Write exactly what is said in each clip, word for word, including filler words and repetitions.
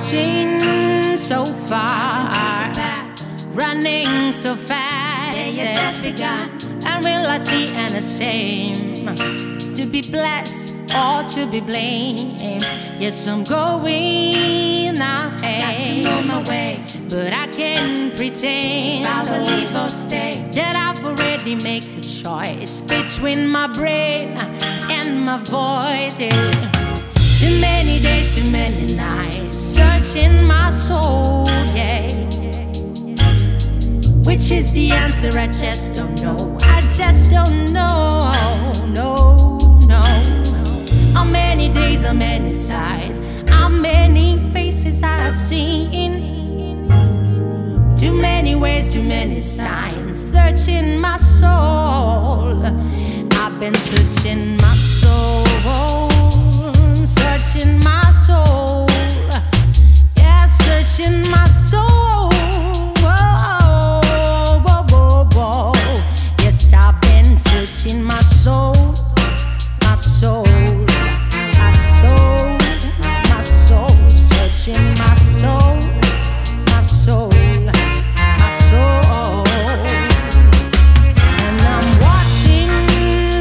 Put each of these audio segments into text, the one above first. reaching so far, running so fast. Yeah, you just begun. And will I see and ashamed to be blessed or to be blamed? Yes, I'm going ahead, got to know my way, but I can't pretend. If I believe or stay, that I've already made a choice between my brain and my voice. Yeah. Too many days, too many nights, searching my soul, yeah. Which is the answer, I just don't know, I just don't know, no, no. How many days, how many sights, how many faces I've seen. Too many ways, too many signs, searching my soul. I've been searching my soul, searching my soul, yeah, searching my soul. Whoa, whoa, whoa, whoa. Yes, I've been searching my soul, my soul, my soul, my soul, searching my soul, my soul, my soul. And I'm watching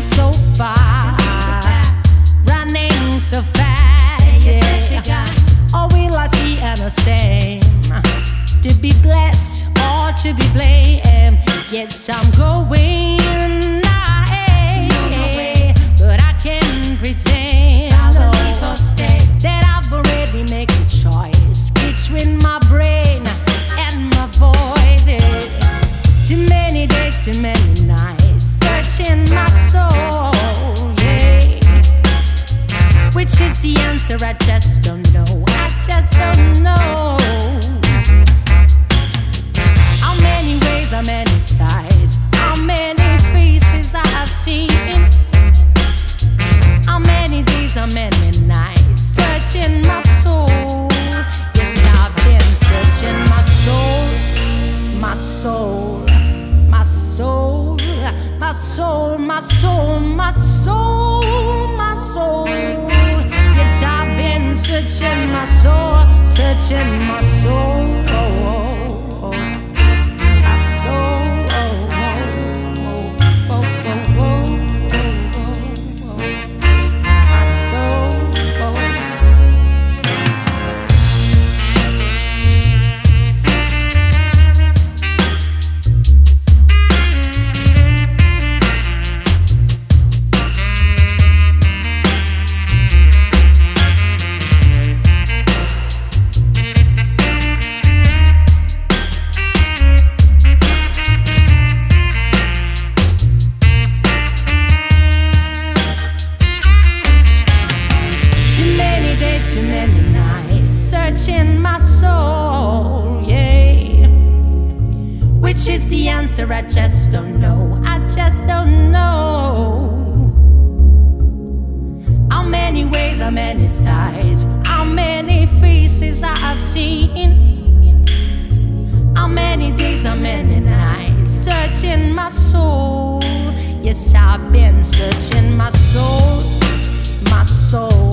so far, running so fast. The same, to be blessed or to be blamed. Yes, I'm going high, but I can't pretend oh, that I've already made a choice between my brain and my voice. Yeah. Too many days, too many nights, searching my soul. Which is the answer, I just don't know, I just don't know. How many ways, how many sides, how many faces I have seen. How many days, how many nights, searching my soul. Yes, I've been searching my soul, my soul, my soul, my soul, my soul, my soul, my soul, my soul. I've been searching my soul, searching my soul, oh, oh, oh. My soul, oh, oh, oh, oh, oh, oh, oh, oh. My soul, searching my soul, yeah. Which is the answer, I just don't know, I just don't know. How many ways, how many sides, how many faces I have seen. How many days, how many nights, searching my soul. Yes, I've been searching my soul, my soul.